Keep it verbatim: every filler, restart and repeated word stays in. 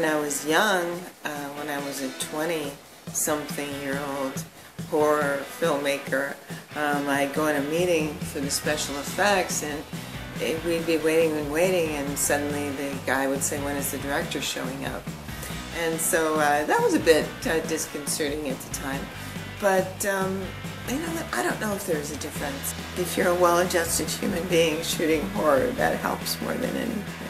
when I was young, uh, when I was a twenty-something-year-old horror filmmaker, um, I'd go in a meeting for the special effects, and it, we'd be waiting and waiting, and suddenly the guy would say, "When is the director showing up?" And so uh, that was a bit uh, disconcerting at the time. But um, you know, I don't know if there's a difference. If you're a well-adjusted human being shooting horror, that helps more than anything.